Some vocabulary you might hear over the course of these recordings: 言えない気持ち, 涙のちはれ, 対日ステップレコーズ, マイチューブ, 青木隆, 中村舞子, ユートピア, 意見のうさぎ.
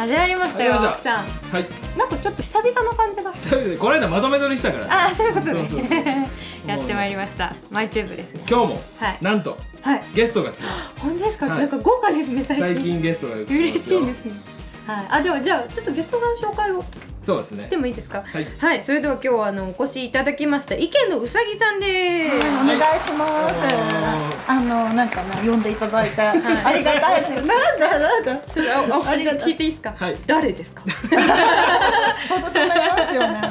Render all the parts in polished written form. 始まりましたよ、奥さん。はい。なんかちょっと久々の感じが。久々で、この間まとめ撮りしたから。ああ、そういうことね。やってまいりました。マイチューブですね。今日も、なんと、ゲストが来てます。本当ですか？なんか豪華ですね、最近ゲストが。嬉しいですね。はい。あ、では、じゃあ、ちょっとゲスト側の紹介を。そうですね。してもいいですか。はい、それでは、今日、お越しいただきました。意見のうさぎさんです。お願いします。なんかね、呼んでいただいて、ありがたいです。なんだ。ちょっと、お二人聞いていいですか。誰ですか。本当そうなりますよね。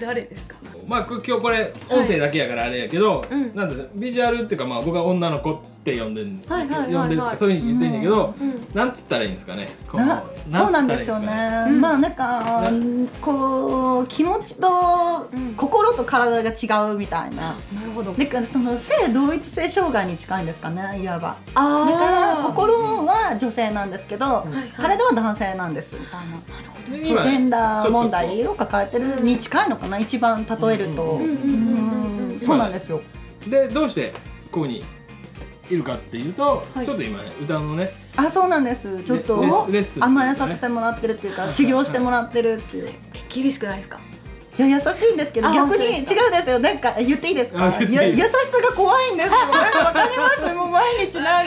誰ですか。まあ、今日これ、音声だけやから、あれやけど、なんで、ビジュアルっていうか、まあ、僕は女の子って呼んでる。呼んでるとか、そういうふうに言ってるんだけど、なんつったらいいんですかね。そうなんですよね。まあ、なんか、こう、気持ちと心と体が違うみたいな。なるほど。だから、その性同一性障害に近いんですかね、いわば。だから、心は女性なんですけど、体は男性なんです。ジェンダー問題を抱えてるに近いのかな、一番例え。そうなんですよ。で、どうしてここにいるかっていうと、ちょっと今ね、歌のね、あ、そうなんです、ちょっと甘えさせてもらってるっていうか、修行してもらってるっていう。厳しくないですか。いや、優しいんですけど、逆に違うですよ。なんか言っていいですか。優しさが怖いんですよ。なんかわかります。もう毎日なんか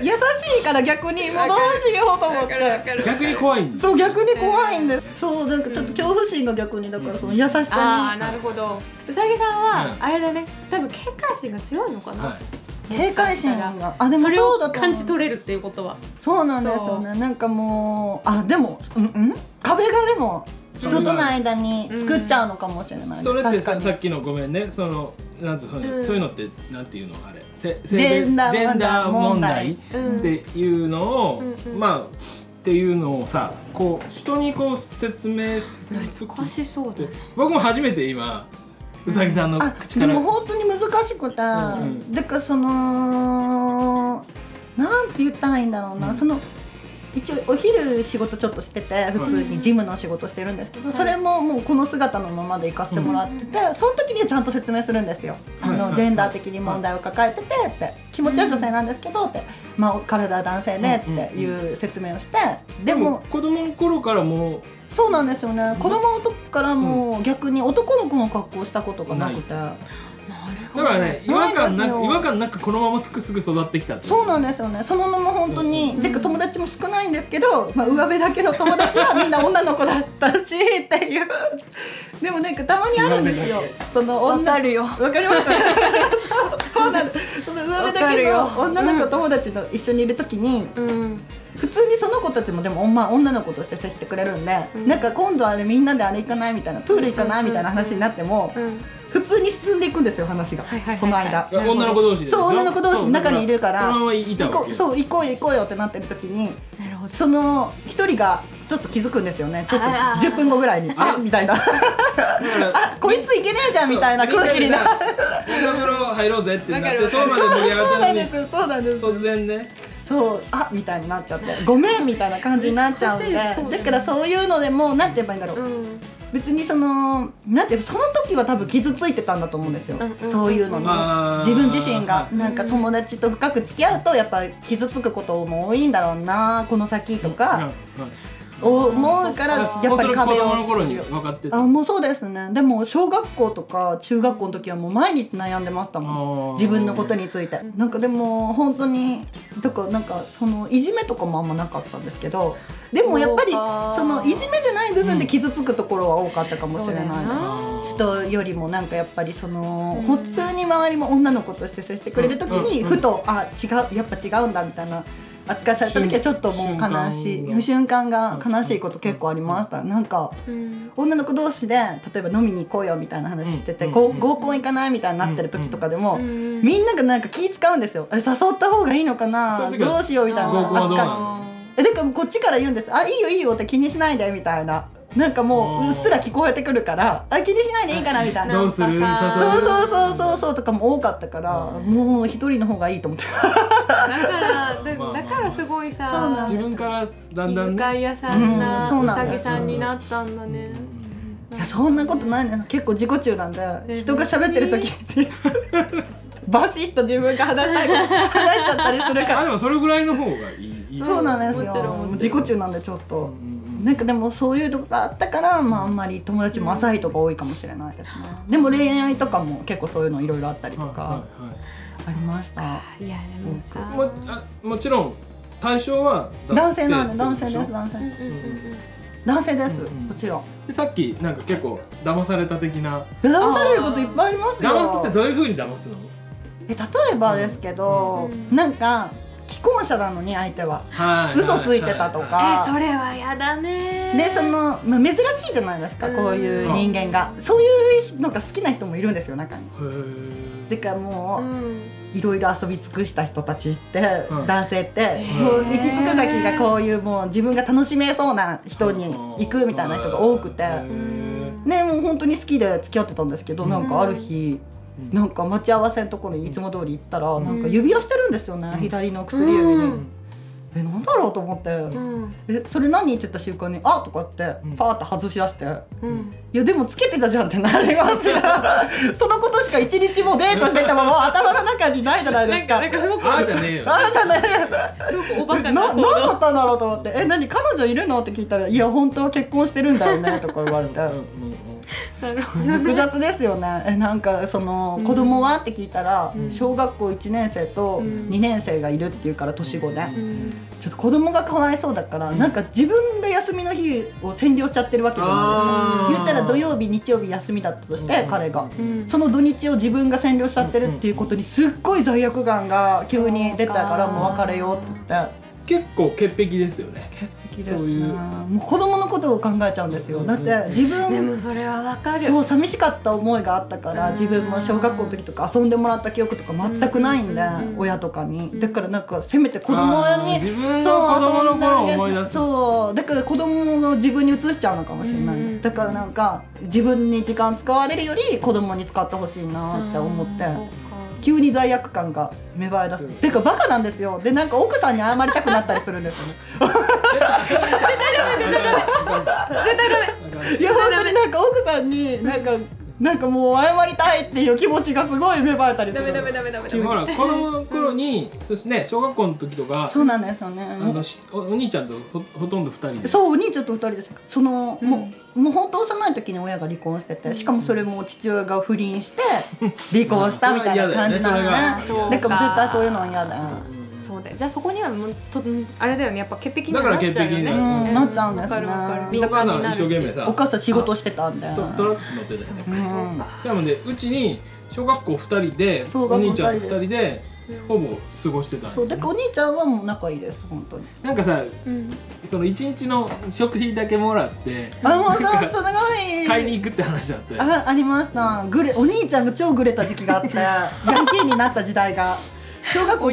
優しいから逆にもうどうしようと思って。逆に怖いんです。そう、逆に怖いんです。そう、なんかちょっと恐怖心が逆にだからその優しさに。ああ、なるほど。うさぎさんはあれだね。多分警戒心が強いのかな。警戒心が、あ、でもそれを感じ取れるっていうことは。そうなんですよね。なんかもう、あ、でも壁がでも。人との間に作っちゃうのかもしれないです。それってさっきのごめんね、そのなんつうの、そういうのってなんていうのあれ、ジェンダー問題っていうのをまあっていうのをさ、こう人にこう説明する。難しそうで、僕も初めて今うさぎさんの口から。でも本当に難しくて、だからそのなんて言ったらいいんだろうな、その。一応お昼仕事ちょっとしてて、普通にジムの仕事してるんですけど、それももうこの姿のままで行かせてもらってて、その時にはちゃんと説明するんですよ。ジェンダー的に問題を抱えててって、気持ちは女性なんですけどって、まあ体は男性ねっていう説明をして。でも子供の頃からもう、そうなんですよね。子供の時からもう逆に男の子の格好をしたことがなくて。だからね、違和感なくこのまますくすぐ育ってきた。そうなんですよね。そのまま本当に、で友達も少ないんですけど、まあ上辺だけの友達はみんな女の子だったしっていう。でもなんかたまにあるんですよ。その女あるよ。わかりますか。そうなの。その上辺だけの女の子友達と一緒にいるときに。普通にその子たちもでも女の子として接してくれるんで、なんか今度あれみんなであれ行かないみたいな、プール行かないみたいな話になっても普通に進んでいくんですよ、話が。その間女の子同士、そう、女の子同士の中にいるから、そう、行こうよ行こうよってなってる時に、その一人がちょっと気づくんですよね。ちょっと10分後ぐらいに、あみたいな、あ、こいついけねえじゃんみたいな空気になる。お風呂入ろうぜってなって、そうまで盛り上がったのに突然ね、そう、あみたいになっちゃって、ごめんみたいな感じになっちゃうんで、だからそういうのでもなんて言えばいいんだろう、別にそのなんて、その時は多分傷ついてたんだと思うんですよ、そういうのに。自分自身がなんか友達と深く付き合うとやっぱり傷つくことも多いんだろうな、この先とか思うから、やっぱり壁を作るよ。あ、もうそうですね。でも小学校とか中学校の時はもう毎日悩んでましたもん、自分のことについて。なんかでも本当にだからなんかそのいじめとかもあんまなかったんですけど、でもやっぱりそのいじめじゃない部分で傷つくところは多かったかもしれない。人よりもなんかやっぱりその普通に周りも女の子として接してくれる時にふと、あ、違う、やっぱ違うんだみたいな扱いされた時はちょっともう悲しい瞬間が、悲しいこと結構ありました。なんか女の子同士で例えば飲みに行こうよみたいな話してて、合コン行かないみたいになってる時とかでも、みんながなんか気使うんですよ。誘った方がいいのかな、どうしようみたいな扱い。だからこっちから言うんです、あ、いいよいいよって気にしないでみたいな。なんかもううっすら聞こえてくるから、あ、気にしないでいいかなみたいな。どうする？そうそうそうそうそうとかも多かったから、もう一人の方がいいと思って。だからすごいさ、自分からだんだん気遣い屋さんなうさぎさんになったんだね。いや、そんなことないね。結構自己中なんで、人が喋ってる時ってバシッと自分が話しちゃったりするから。でもそれぐらいの方がいい。そうなんですよ。自己中なんでちょっと。なんかでもそういうとこがあったから、まあ、あんまり友達も浅いとか多いかもしれないですね、うん、でも恋愛とかも結構そういうのいろいろあったりとかありました。いやでもさ、もちろん対象は男性なんで、男性です、男性、男性です、もちろん。さっきなんか結構騙された的な、騙されることいっぱいありますよ。騙すってどういう風に騙すの？例えばですけど、なんか既婚者なのに相手は嘘ついてたとか、それはやだね。でその、まあ、珍しいじゃないですか、こういう人間が。そういうのが好きな人もいるんですよ、中に。だからもういろいろ遊び尽くした人たちって男性ってもう行き着く先がこういうもう自分が楽しめそうな人に行くみたいな人が多くて、ね、もう本当に好きで付き合ってたんですけど、なんかある日。なんか待ち合わせのところにいつも通り行ったら、なんか指輪してるんですよね、うん、左の薬指に、うん、え、なんだろうと思って、うん、え、それ何って言った瞬間に「あっ!」とかってパーって外し出して「うん、いやでもつけてたじゃん」ってなりますよそのことしか一日もデートしててももう頭の中にないじゃないですか。ああじゃねえよ、ああじゃねえよ、何だったんだろうと思って「え、何彼女いるの?」って聞いたら「いや本当は結婚してるんだよね」とか言われて。複雑ですよね。え、なんかその子供はって聞いたら、小学校1年生と2年生がいるっていうから、年後ね、ちょっと子供がかわいそうだから、なんか自分が休みの日を占領しちゃってるわけじゃないですか。言ったら土曜日日曜日休みだったとして、彼がその土日を自分が占領しちゃってるっていうことにすっごい罪悪感が急に出たから、もう別れようって言って。結構潔癖ですよね。そういうもう子供のことを考えちゃうんですよ。だって自分でもそれはわかる。そう、寂しかった思いがあったから、自分も小学校の時とか遊んでもらった記憶とか全くないんで、親とかに。だからなんかせめて子供に、自分の子供の頃を思い出す。そう、だから子供の自分に移しちゃうのかもしれないです。だからなんか自分に時間使われるより子供に使ってほしいなって思って。急に罪悪感が芽生え出す。てかバカなんですよ。でなんか奥さんに謝りたくなったりするんですよ。いや本当になんか奥さんになんかもう謝りたいっていう気持ちがすごい芽生えたりする。ほら子供の頃に、そうですね、小学校の時とか。そうなんですよね。お兄ちゃんとほとんど2人で。そう、お兄ちゃんと2人です。そのもう本当幼い時に親が離婚してて、しかもそれも父親が不倫して離婚したみたいな感じなのね。なんか絶対そういうのは嫌だよ。そうだよ。じゃあそこにはもうあれだよね、やっぱ潔癖になっちゃうよね。なっちゃうんですね。だから一生懸命さ、お母さん仕事してたんだよ。トラック乗ってたよね。そうか。でもね、うちに小学校2人でお兄ちゃんと2人で。ほぼ過ごしてた。そうだからお兄ちゃんはもう仲いいです、本当に。なんかさ、その1日の食費だけもらって、あ、もうそう、すごい買いに行くって話だって。ありました。お兄ちゃんが超グレた時期があって、ヤンキーになった時代が、小学校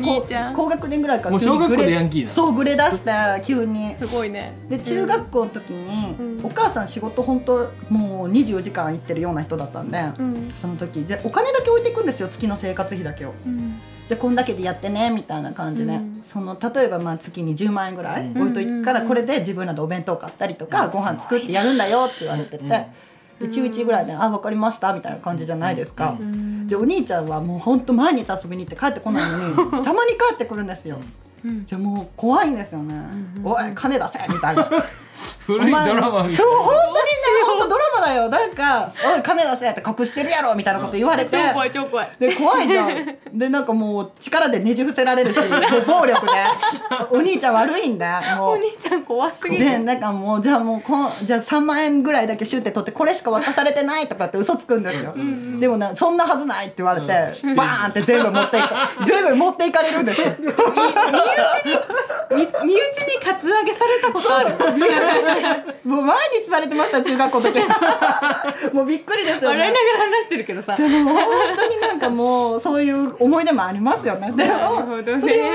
高学年ぐらいから。小学校でヤンキーなの。そう、グレ出して急に。すごいね。で中学校の時にお母さん仕事本当もう24時間行ってるような人だったんで、その時お金だけ置いていくんですよ、月の生活費だけを。じゃあこんだけでやってねみたいな感じで、その例えばまあ月に10万円ぐらい置いといてから、これで自分らでお弁当買ったりとかご飯作ってやるんだよって言われてて、で中1ぐらいで「あ、分かりました」みたいな感じじゃないですか。でお兄ちゃんはもうほんと毎日遊びに行って帰ってこないのにたまに帰ってくるんですよ。じゃあもう怖いんですよね。おい金出せみたいな。古いドラマみたいな。そう、本当にね、本当ドラマだよ。なんか「おい金出せ」って隠してるやろみたいなこと言われて、怖い超怖いで、怖いじゃん。でなんかもう力でねじ伏せられるし、暴力で。お兄ちゃん悪いんだ。もうお兄ちゃん怖すぎる。でなんかもうじゃあ3万円ぐらいだけシュッて取って、これしか渡されてないとかって嘘つくんですよ。でもな、そんなはずないって言われて、バーンって全部持っていかれるんですよ。身内にカツアゲされたことある。もう毎日されてました、中学校の時。もうびっくりですよね。笑いながら話してるけどさ、本当になんかもうそういう思い出もありますよね。でもそれを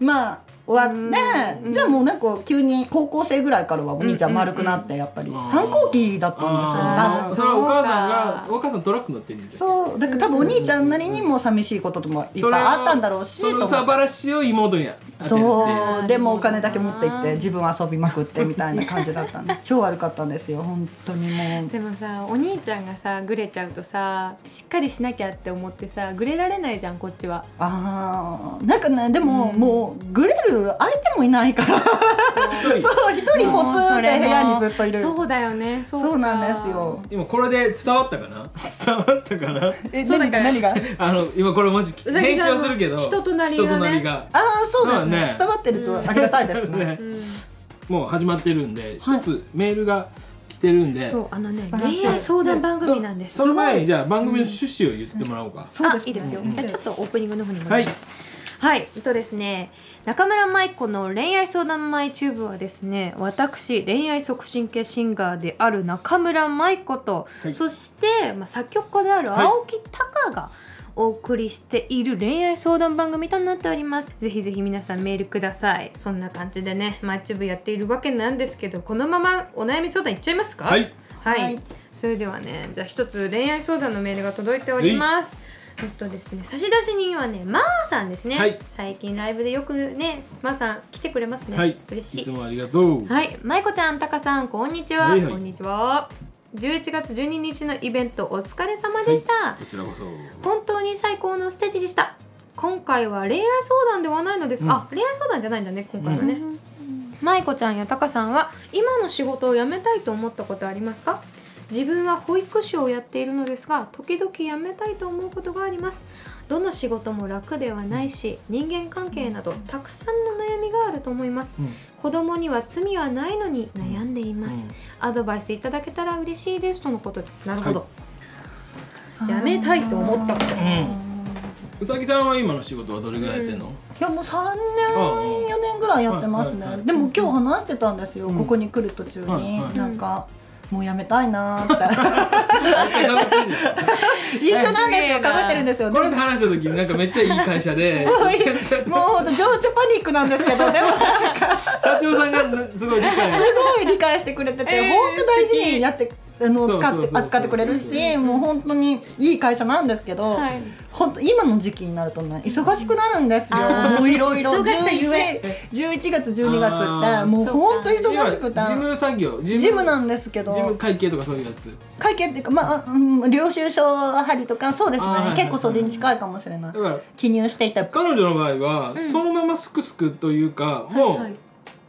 まあ終わって、じゃあもうなんか急に高校生ぐらいからはお兄ちゃん丸くなって、やっぱり反抗期だったんですよ。それはお母さんトラック乗ってるんですよ。そうだから多分お兄ちゃんなりにも寂しいことともいっぱいあったんだろうし、そのさばらしを妹にあてる。そうでもお金だけ持って行って自分遊びまくってみたいな感じだったんで、超悪かったんですよ本当に。もうでもさ、お兄ちゃんがさグレちゃうとさ、しっかりしなきゃって思ってさグレられないじゃん、こっちは。ああ、なんかね、でももうグレるる相手もいないからそう一人ポツンって部屋にずっといる。そうだよね。そうなんですよ。今これで伝わったかなえ、何が今これマジ編集はするけど人となりがああそうですね、伝わってるとありがたいですね。もう始まってるんで一つメールが来てるんで、そう恋愛相談番組なんです。その前にじゃあ番組の趣旨を言ってもらおうか。そうです、いいですよ。ちょっとオープニングの方に戻ります。はい、ですね、中村舞子の恋愛相談マイチューブはですね、私恋愛促進系シンガーである中村舞子と、はい、そして、作曲家である青木隆が、お送りしている恋愛相談番組となっております。ぜひぜひ皆さんメールください。そんな感じでね、マイチューブやっているわけなんですけど、このままお悩み相談いっちゃいますか。はい、はい、それではね、じゃあ一つ恋愛相談のメールが届いております。ですね、差出人はね、まーさんですね、はい、最近ライブでよくね、まーさん来てくれますね、はい、嬉しい。いつもありがとう。はい、まいこちゃん、たかさん、こんにちは、はい、こんにちは。11月12日のイベントお疲れ様でした、はい、こちらこそ本当に最高のステージでした。今回は恋愛相談ではないのです、うん、あ、恋愛相談じゃないんだね今回はね、うん、まいこちゃんやたかさんは今の仕事を辞めたいと思ったことありますか。自分は保育士をやっているのですが、時々辞めたいと思うことがあります。どの仕事も楽ではないし、人間関係などたくさんの悩みがあると思います。うん、子供には罪はないのに悩んでいます。うん、アドバイスいただけたら嬉しいですとのことです。なるほど。はい、辞めたいと思ったこと。うさぎさんは今の仕事はどれぐらいやってんの？いやもう3年、4年ぐらいやってますね。でも今日話してたんですよ。ここに来る途中になんか。もうやめたいなーって一緒なんですよ、かぶってるんですよ。これで話した時なんかめっちゃいい会社でもうほんと情緒パニックなんですけど、でもなんか社長さんがすごい理解してくれてて、ほんと大事にやって扱ってくれるし、もう本当にいい会社なんですけど、本当今の時期になるとね、忙しくなるんですよ。もういろいろ11月12月ってもう本当忙しくて、事務作業、事務なんですけど、事務会計とかそういうやつ、会計っていうか領収書貼りとか、そうですね、結構それに近いかもしれない。だから記入していた彼女の場合はそのまますくすくというか、も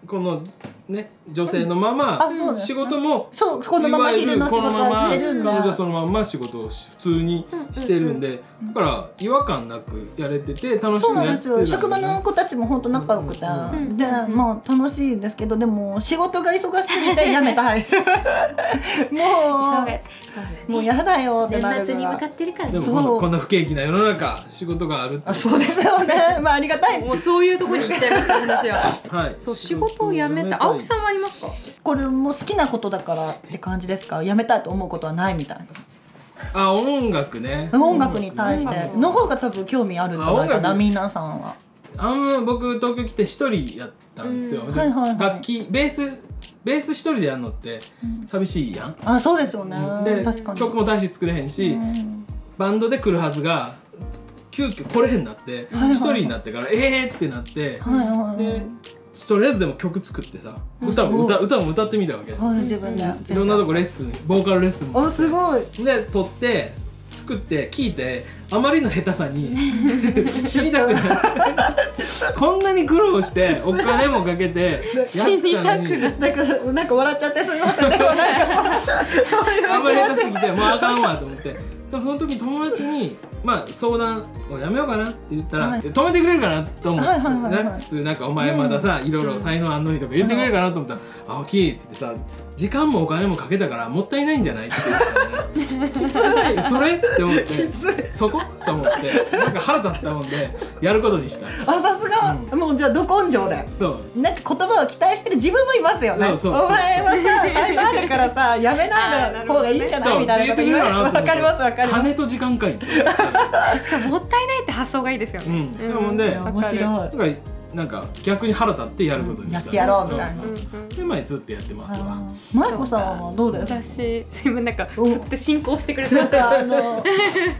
うこのね、女性のまま仕事もこのまま昼間仕事が入れるんで、彼女そのまま仕事を普通にしてるんで、だから違和感なくやれてて楽しくやってる。職場の子たちも本当仲良くて、でまあ楽しいんですけど、でも仕事が忙しすぎてやめたい、もうやだよってなる。年末に向かってるからね。でもこんな不景気な世の中仕事があるって、そうですよね。まあありがたい。もうそういうとこに行っちゃいます話は。はい、そう仕事を辞めた。青木さんはありますか？これも好きなことだからって感じですか？やめたいと思うことはないみたいな。あ、音楽ね。音楽に対しての方が多分興味あるんじゃないかな、皆さんは。僕東京来て一人やったんですよ。楽器ベース一人でやるのって寂しいやん。あ、そうですよね。で曲も大して作れへんし、バンドで来るはずが急遽来れへんなって一人になってから、えーってなって、でとりあえずでも曲作ってさ、歌も歌ってみたわけ。自分でいろんなとこレッスン、ボーカルレッスンも、すごいで撮って作って聴いて、あまりの下手さに死にたくなって、こんなに苦労してお金もかけて死にたくなって、なんか笑っちゃってすみません。でもなんかそういうあんまり下手すぎて、もうあかんわと思って、でもその時友達に相談をやめようかなって言ったら止めてくれるかなと思って、普通なんかお前まださいろいろ才能あんのにとか言ってくれるかなと思ったら、青木っつってさ、時間もお金もかけたからもったいないんじゃないって言ってたね。それって思って、そこと思って、なんか腹立ったもんでやることにした。あ、さすが。もうじゃあど根性で、そうなんか言葉を期待してる自分もいますよね。お前はさ才能あるからさやめない方がいいんじゃないみたいなこと言われる。分かります、分かります。金と時間かい。しかももったいないって発想がいいですよね。うん、で面白い。なんか逆に腹立ってやることにした。やってやろうみたいな。で前ずっとやってますわ。まいこさんはどうだよ。私自分なんかずっと進行してくれて、なんか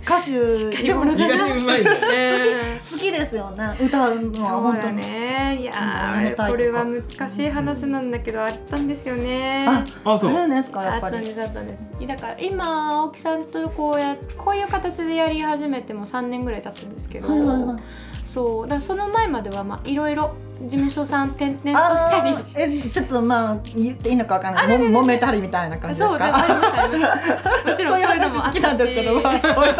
歌手でも意外に上手いね。好きですよね。歌うのは本当ね。いやこれは難しい話なんだけどあったんですよね。あ、そう。あるんですかやっぱり。あったんです。だから今青木さんとこういう形でやり始めても3年ぐらい経ったんですけど。そうだ、その前まではまあいろいろ事務所さん転々としたり、ちょっとまあ言っていいのかわかんないけど揉めたりみたいな感じですか。もちろんそういうのも好きなんですけど、そういう話1時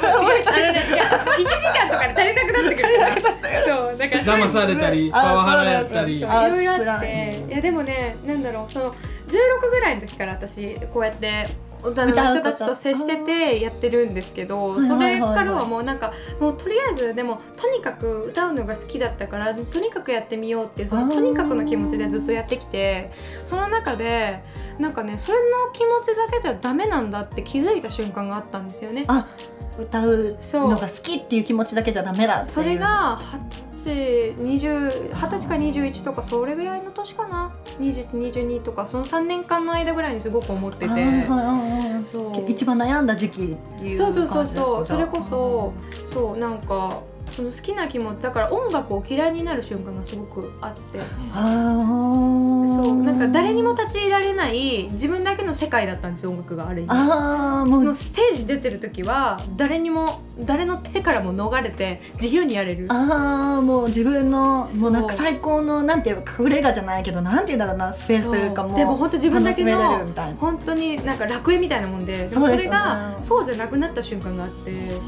間とかで足りなくなってくる。そうだから騙されたりパワハラやったりいろいろあって、いやでもね、なんだろう、その16ぐらいの時から私こうやって歌の人たちと接しててやってるんですけど、それからはもうなんかもうとりあえずでもとにかく歌うのが好きだったからとにかくやってみようっていう、そのとにかくの気持ちでずっとやってきて、その中でなんかね、それの気持ちだけじゃダメなんだって気づいた瞬間があったんですよね。あ、歌うのが好きっていう気持ちだけじゃダメだっていう。それが20歳か21とかそれぐらいの年かな、2022とかその3年間の間ぐらいにすごく思ってて、一番悩んだ時期っていう感じですか。そうそうそう、それこそ、そうなんかその好きな気持ちだから、音楽を嫌いになる瞬間がすごくあって、そうなんか誰にも立ち入られない自分だけの世界だったんですよ、音楽が。ある意味そのステージ出てる時は誰にも誰の手からも逃れて自由にやれる。ああ、もう自分のもうなんか最高のなんていうか、隠れ家じゃないけどなんていうんだろうな、スペースというか、もうでも本当自分だけの本当になんか楽園みたいなもんで、それがそうじゃなくなった瞬間があって。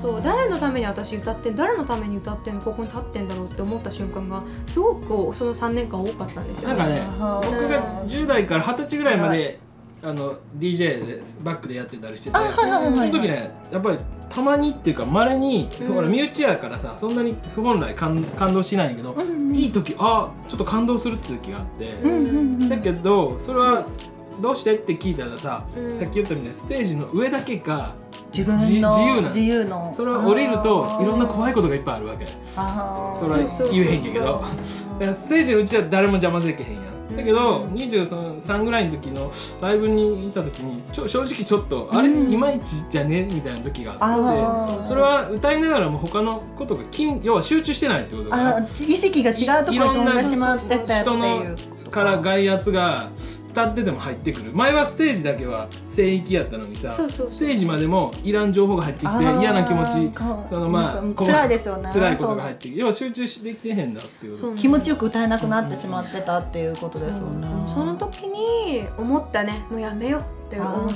そう、誰のために私歌ってん、誰のために歌ってんの、ここに立ってんだろうって思った瞬間がすごくその3年間多かったんですよ。なんかね、僕が10代から20歳ぐらいまでDJ でバックでやってたりしてて、その時ね、やっぱりたまにっていうか稀に、ほら身内やからさ、そんなに不本来感動しないんやけど、いい時、あ、ちょっと感動するって時があって、だけどそれはどうしてって聞いたらさ、さっき言ったみたいにステージの上だけが自由なの。それは降りるといろんな怖いことがいっぱいあるわけ。それは言えへんやけど、ステージのうちは誰も邪魔できへんやん。だけど23ぐらいの時のライブに行った時に正直ちょっとあれいまいちじゃねみたいな時があって、それは歌いながらも他のことが要は集中してないってことが、意識が違うところに飛んでしまってたっていう人から外圧が歌ってても入ってくる。前はステージだけは聖域やったのにさ、ステージまでもいらん情報が入ってきて嫌な気持ち、そのまあ辛いですよね、辛いことが入ってきて、要は集中できてへんだっていう、気持ちよく歌えなくなってしまってたっていうことですよね。その時に思ったね、もうやめようって思って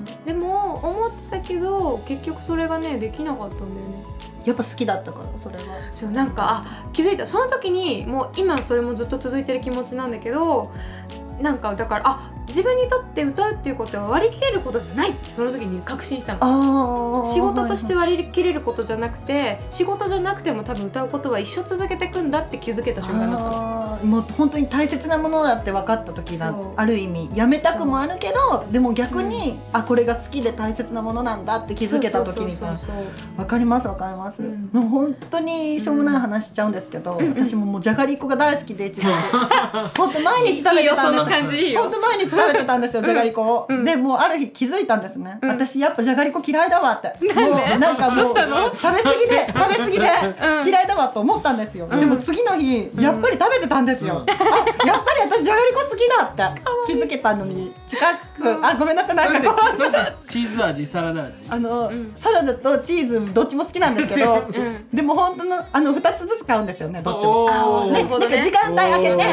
た。でも思ってたけど結局それがねできなかったんだよね。やっぱ好きだったから、それはそうなんか、あ、気づいたその時に。もう今それもずっと続いてる気持ちなんだけど、なんかだから、あ、自分にとって歌うっていうことは割り切れることじゃないってその時に確信したの。仕事として割り切れることじゃなくて、仕事じゃなくても多分歌うことは一生続けていくんだって気づけた瞬間だった。もう本当に大切なものだって分かった時がある意味やめたくもあるけど、でも逆に、あ、これが好きで大切なものなんだって気づけた時に。分かります、分かります。もう本当にしょうもない話しちゃうんですけど、私ももうじゃがりこが大好きで、本当毎日食べてたんです。本当毎日食べてたんですよ、じゃがりこを。でもうある日気づいたんですね、私やっぱじゃがりこ嫌いだわって。もうなんかもう食べ過ぎで嫌いだわと思ったんですよ。でも次の日やっぱり食べてたんですよ。あ、やっぱり私じゃがりこ好きだって気づけたのに近く、あ、ごめんなさい、なんかこうチーズ味、サラダ味、サラダとチーズどっちも好きなんですけど、でも本当の2つずつ買うんですよね、どっちも。なんか時間帯空けて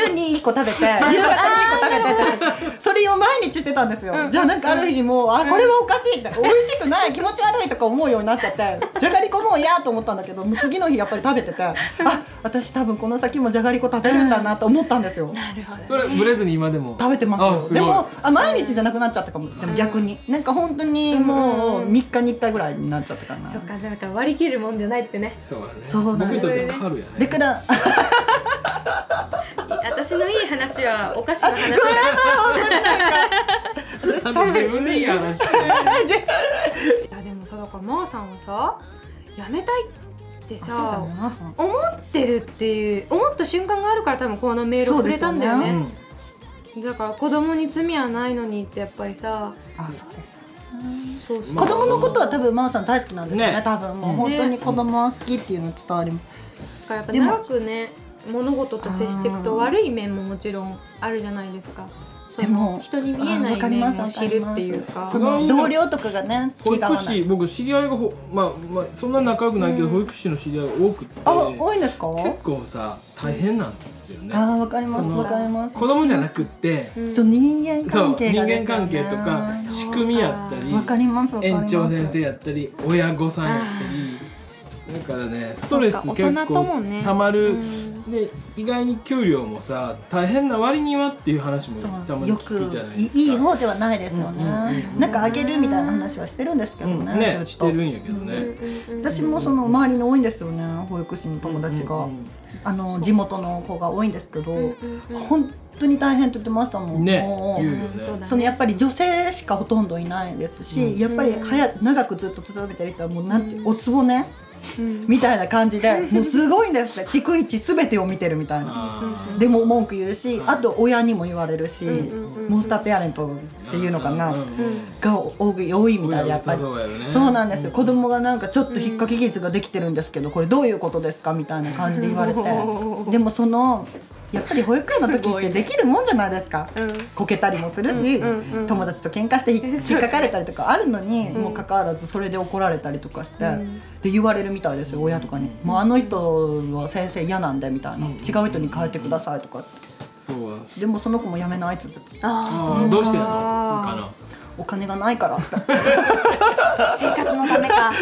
昼に1個食べて夕方に1個食べてて、それを毎日してたんですよ。じゃあなんかある日にもう、あ、これはおかしいって、美味しくない、気持ち悪いとか思うようになっちゃって、じゃがりこもう嫌と思ったんだけど、次の日やっぱり食べてて、あ、私多分この先もじゃがりこ食べるんだなと思ったんですよ。それブレずに今でも食べてます。でも毎日じゃなくなっちゃったかも。でも逆になんか本当にもう3日に1回ぐらいになっちゃったかな。そっか、だから割り切るもんじゃないってね。そうだね。僕と変わるやね。だから。私のいい話はおかしな話だ。ごめんなさい、本当になんか。自分でいい話して。いやでもさ、だからまーさんはさ、やめたいってさ、思ってるっていう思った瞬間があるから多分このメールをくれたんだよね。だから子供に罪はないのにってやっぱりさ。あ、そうです。子供のことは多分まーさん大好きなんですよね。多分もう本当に子供は好きっていうの伝わります。だからやっぱ長くね。物事と接していくと悪い面ももちろんあるじゃないですか。でも人に見えない面を知るっていうか、同僚とかがね、保育士、僕知り合いがまあそんな仲良くないけど保育士の知り合いが多くて、多いんですか？結構さ大変なんですよね。あ、わかりますわかります。子供じゃなくって、人間関係とか仕組みやったり、わかりますわかります。園長先生やったり、親御さんやったり。だからね、ストレス結構たまる、で意外に給料もさ大変な割にはっていう話もたまに聞くじゃないですか。いい方ではないですよね。なんかあげるみたいな話はしてるんですけどね。ね、してるんやけどね。私もその周りに多いんですよね、保育士の友達が、地元の子が多いんですけど、本当に大変って言ってましたもんね。そのやっぱり女性しかほとんどいないですし、やっぱり長くずっと勤めてる人はもうなんておつぼね。みたいな感じでもうすごいんですね。逐一全てを見てるみたいな。でも文句言うし、あと親にも言われるし、モンスターペアレントっていうのかなが多いみたいで、やっぱりそうなんですよ。子供がなんかちょっと引っかき傷ができてるんですけど、これどういうことですかみたいな感じで言われて、でもそのやっぱり保育園の時ってできるもんじゃないですか。こけたりもするし、友達と喧嘩して引っかかれたりとかあるのにもかかわらず、それで怒られたりとかしてで言われるみたいですよ、親とかに。もうあの人は先生嫌なんでみたいな、違う人に変えてくださいとか。でもその子も辞めないっつって。ああ、どうしてんのかな。お金がないから生活のためか。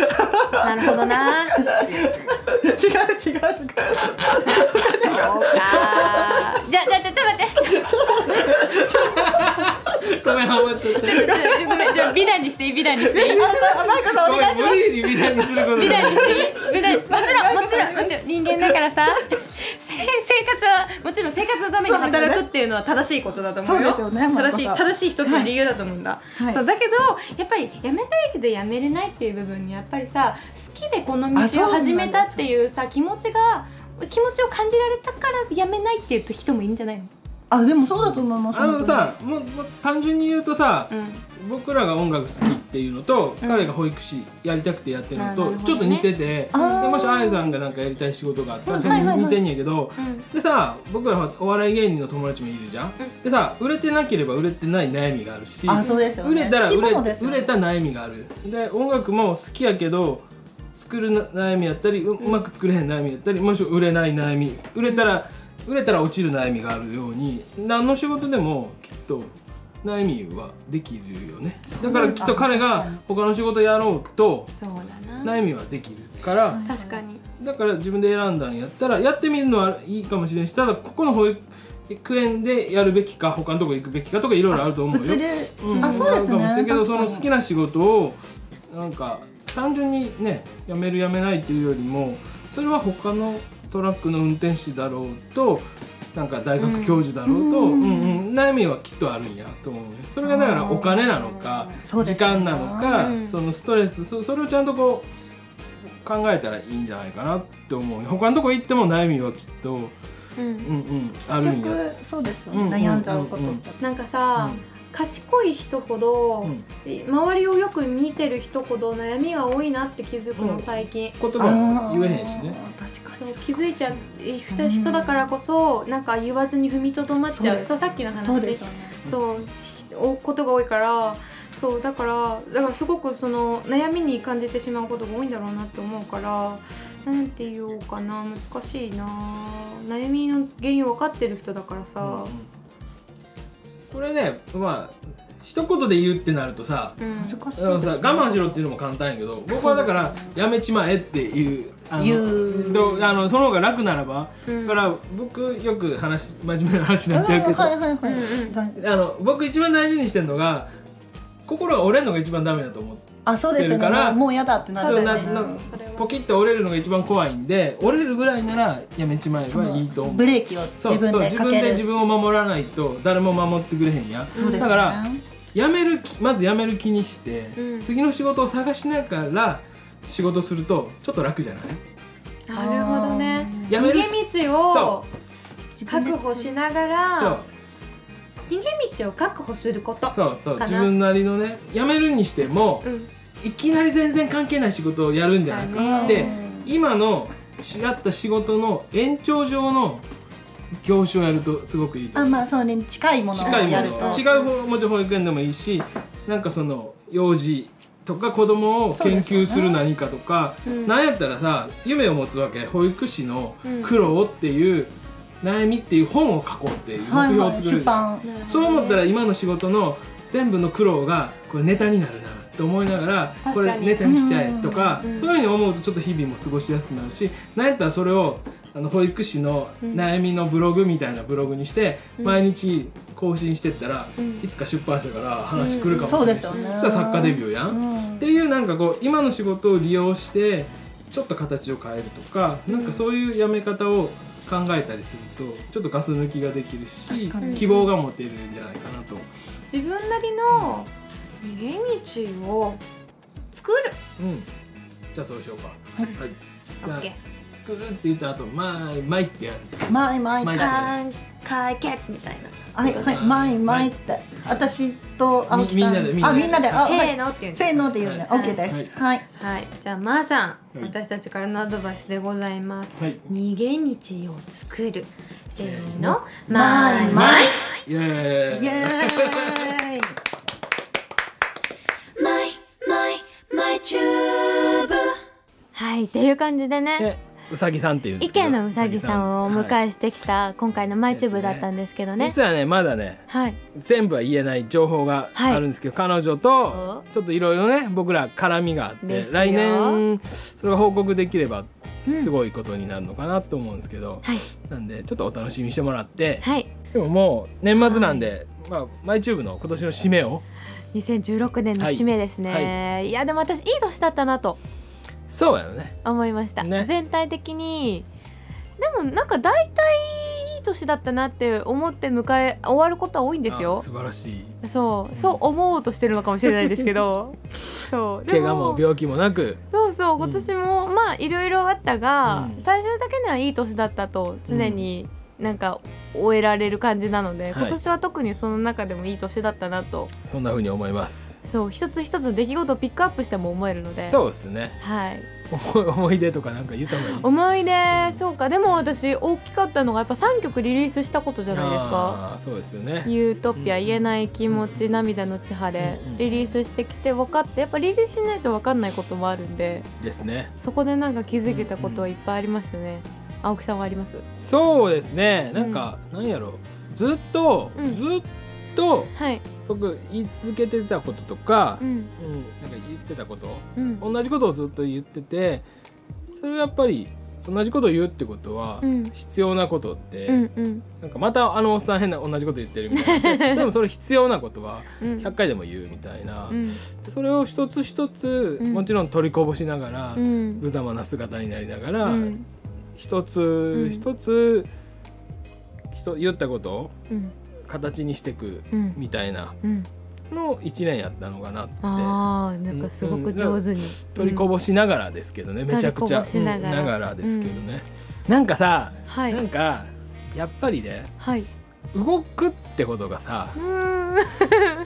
なるほどな。違う。そうか。じゃあちょっと待って。ごめん、終わっちゃった。ちょっと美談にしていい、美談にしていい。あ、マイコさんお願いします。無理に美談にすること。美談にしていい。美談。もちろん人間だからさ。生活はもちろん生活のために働くっていうのは正しいことだと思うよ。正しい一つの理由だと思うんだ。そうだけどやっぱり辞めたいけど辞めれないっていう部分にやっぱりさ、好きでこの道を始めたっていうさ気持ちを感じられたから辞めないっていう人もいいんじゃないの？あ、でもそうだと思います。あのさ、もう単純に言うとさ、僕らが音楽好きっていうのと彼が保育士やりたくてやってるのとちょっと似てて、もしあやさんがなんかやりたい仕事があったら似てんやけど、でさ、僕らお笑い芸人の友達もいるじゃん。でさ、売れてなければ売れてない悩みがあるし、売れたら悩みがある。で、音楽も好きやけど作る悩みやったり、うまく作れへん悩みやったり、もし売れない悩み、売れたら落ちる悩みがあるように、何の仕事でもきっと悩みはできるよね。だからきっと彼が他の仕事やろうと悩みはできるから、確かに。だから自分で選んだんやったらやってみるのはいいかもしれんし、ただここの保育園でやるべきか他のとこ行くべきかとかいろいろあると思うよ。あ、そうですね。なんかもしれんけど、その好きな仕事をなんか単純にね、辞める辞めないっていうよりも、それは他のトラックの運転手だろうと、なんか大学教授だろうと、悩みはきっとあるんやと思う。それがだからお金なのか時間なのか、そのストレス、それをちゃんとこう考えたらいいんじゃないかなって思う。他のとこ行っても悩みはきっとあるんや。結局そうですよね、悩んじゃうことって。なんかさ、賢い人ほど、周りをよく見てる人ほど悩みが多いなって気づくの、最近。言葉言えへんしね。気づいちゃう人だからこそ、なんか言わずに踏みとどまっちゃう。さっきの話でそうことが多いから、そうだからすごくその悩みに感じてしまうことが多いんだろうなって思うから、なんて言おうかな、難しいな。悩みの原因分かってる人だからさ。これね、まあ一言で言うってなるとさ、我慢しろっていうのも簡単やけど、僕はだからやめちまえっていう、その方が楽ならば。だから僕よく真面目な話になっちゃうけど、僕一番大事にしてるのが、心が折れるのが一番ダメだと思ってるから、もうやだってなるね。ポキッと折れるのが一番怖いんで、折れるぐらいならやめちまえばいいと思う。ブレーキを自分でかける。自分で自分を守らないと誰も守ってくれへんや。だからまずやめる気にして、次の仕事を探しながら仕事するとちょっと楽じゃない？なるほどね。逃げ道を確保しながら、逃げ道を確保することかな。そう、自分なりのね。やめるにしても、いきなり全然関係ない仕事をやるんじゃないかって、今のやった仕事の延長上の業種をやるとすごくいいと思います。あ、まあそうね、近いものをやると。違う、もちろん保育園でもいいし、なんかその幼児とか子供を研究する何かとか、なんやったらさ、夢を持つわけ、保育士の苦労っていう悩みっていう本を書こうっていう目標を作る。そう思ったら今の仕事の全部の苦労がこれネタになるなと思いながら、これネタにしちゃえとか、そういうふうに思うとちょっと日々も過ごしやすくなるし、なんやったらそれを保育士の悩みのブログみたいなブログにして毎日更新してったら、いつか出版社から話来るかもしれないし、そしたら作家デビューやんっていう、なんかこう今の仕事を利用してちょっと形を変えるとか、なんかそういうやめ方を考えたりするとちょっとガス抜きができるし、希望が持てるんじゃないかなと。自分なりの逃げ道を作る。じゃあそうしようか。はい。オッケー。作るって言った後、マイマイってやるんですか。マイマイ解決みたいな。はいはい、マイマイって。私と青木さん。みんなで。せーのって言う。せーのって言うね。オッケーです。はいはい。じゃあマーさん、私たちからのアドバイスでございます。逃げ道を作る。せーの、マイマイ。イエーイ。イエーイ。はい、という感じでね、うさぎさんっていうんですけど、意見のうさぎさんをお迎えしてきた今回のマイチューブだったんですけどね、実はねまだね、はい、全部は言えない情報があるんですけど、はい、彼女とちょっといろいろね僕ら絡みがあって、来年それが報告できればすごいことになるのかなと思うんですけど、はい、なんでちょっとお楽しみにしてもらって、はい、でももう年末なんで、はい、まあ、マイチューブの今年の締めを2016年の締めですね、はいはい、いやでも私いい年だったなと、そうやね、思いました、ね、全体的に。でもなんか大体いい年だったなって思って終わることは多いんですよ。素晴らしい。そう思おうとしてるのかもしれないですけどそう怪我も病気もなく、そう今年もまあいろいろあったが、最終的にはいい年だったと常になんか終えられる感じなので、今年は特にその中でもいい年だったなと、そんな風に思います。そう、一つ一つ出来事をピックアップしても思えるので、そうですね、はい、思い出とかなんか言った方がいい。思い出、そうか。でも私大きかったのがやっぱ3曲リリースしたことじゃないですか。そうですよね。ユートピア、言えない気持ち、涙のちはれリリースしてきて分かって、やっぱリリースしないと分かんないこともあるんでですね、そこでなんか気づけたことはいっぱいありましたね。青木さんはあります？そうですね、なんか、なんやろ、ずっと僕言い続けてたこととか、なんか言ってたこと、同じことをずっと言ってて、それやっぱり同じことを言うってことは必要なことって、なんかまたあのおっさん変な同じこと言ってるみたいな、でもそれ必要なことは100回でも言うみたいな、それを一つ一つもちろん取りこぼしながら、無様な姿になりながら一つ一つ言ったことを形にしていくみたいなの1年やったのかなって。あ、なんかすごく上手に取りこぼしながらですけどね、めちゃくちゃながらですけどね、なんかさ、なんかやっぱりね、動くってことがさ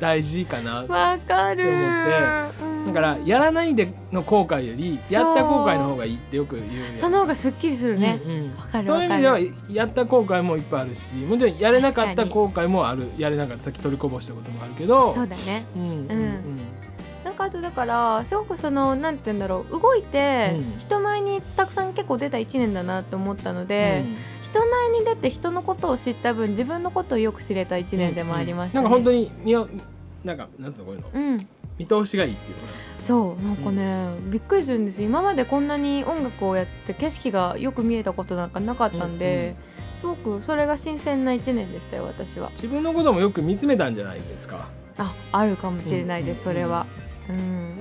大事かなって思って、だからやらないでの後悔よりやった後悔の方がいいってよく言うよね。その方がすっきりするね。そういう意味ではやった後悔もいっぱいあるし、もちろんやれなかった後悔もある。やれなかった、さっき取りこぼしたこともあるけど、そうだね、なんかあとだからすごくそのなんて言うんだろう、動いて人前にたくさん結構出た1年だなと思ったので、人前に出て人のことを知った分、自分のことをよく知れた1年でもありましたね。なんか本当になんかなんつうのこういうの、見通しがいいっていうか、そうなんかね、びっくりするんですよ。今までこんなに音楽をやって景色がよく見えたことなんかなかったんで、すごくそれが新鮮な1年でしたよ。私は自分のこともよく見つめたんじゃないですか。あるかもしれないです、それは。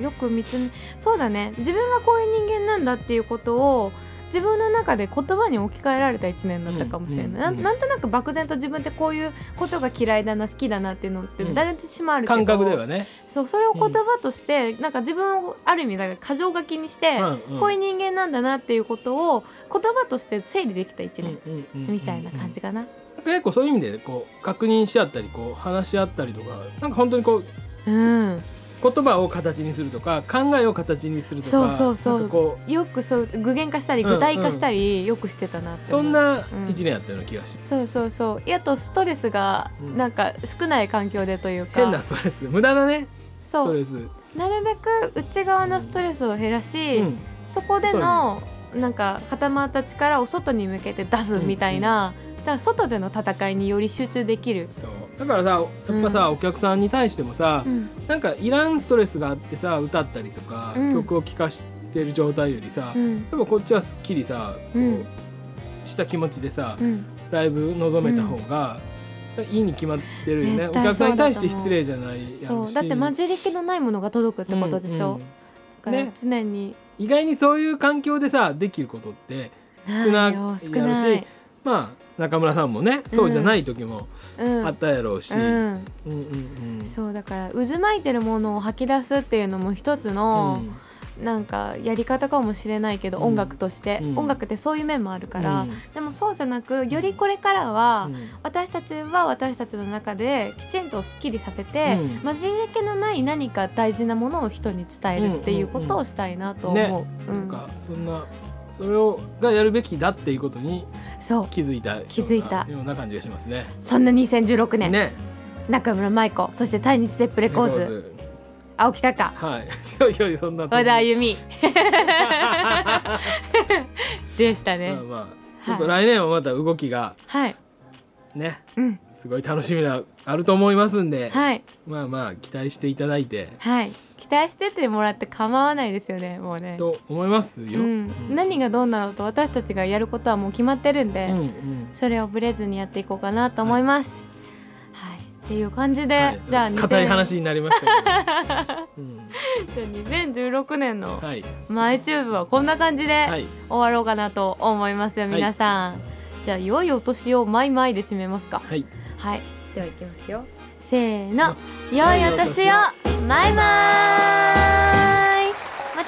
よく見つめ、そうだね、自分はこういう人間なんだっていうことを自分の中で言葉に置き換えられた1年だったかもしれない。なんとなく漠然と自分ってこういうことが嫌いだな、好きだなっていうのって誰しもあるけど、感覚ではね、そう、それを言葉としてなんか自分をある意味だから箇条書きにして、こういう人間なんだなっていうことを言葉として整理できた1年みたいな感じかな。結構そういう意味でこう確認し合ったり、こう話し合ったりとか、なんか本当にこう言葉を形にするとか考えを形にするとか、よくそう具現化したり具体化したりよくしてたなって、そんな一年やったような気がします。そうあとストレスがなんか少ない環境でというか、変なストレス無駄だね。そう、なるべく内側のストレスを減らし、そこでのなんか固まった力を外に向けて出すみたいな、だから外での戦いにより集中できる。そうだからさ、やっぱさ、お客さんに対してもさ、なんかいらんストレスがあってさ、歌ったりとか曲を聴かしてる状態よりさ、やっぱこっちはすっきりさこうした気持ちでさライブ臨めた方がいいに決まってるよね。お客さんに対して失礼じゃないやろうし、だって混じり気のないものが届くってことでしょ。だから常に意外にそういう環境でさできることって少ないやろうし、まあ中村さんもね、そうじゃない時もあったやろうし、そうだから渦巻いてるものを吐き出すっていうのも一つの、なんかやり方かもしれないけど、音楽として、音楽ってそういう面もあるから、でもそうじゃなく、よりこれからは私たちは私たちの中できちんとすっきりさせて、混じり気のない何か大事なものを人に伝えるっていうことをしたいなと思う。なんかそんなそれをがやるべきだっていうことに気づいたような感じがしますね。そんな2016年、ね、中村舞子、そして対日ステップレコーズ、青木隆、はい、いよいよそんな小田歩美でしたね。ちょっと来年はまた動きが、はい、ね、すごい楽しみがあると思いますんで、はい、まあ期待していただいて。はい、期待しててもらって構わないですよね、もうね。と思いますよ。何がどうなろうと私たちがやることはもう決まってるんで、それをぶれずにやっていこうかなと思います。はい、っていう感じで、じゃあ固い話になりましたけど。じゃあ2016年のマイチューブはこんな感じで終わろうかなと思いますよ、皆さん。じゃあ良いお年をマイマイで締めますか。はい。はい、ではいきますよ。せーの、良いお年を。マイマイ、また来年。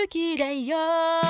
好きだよ。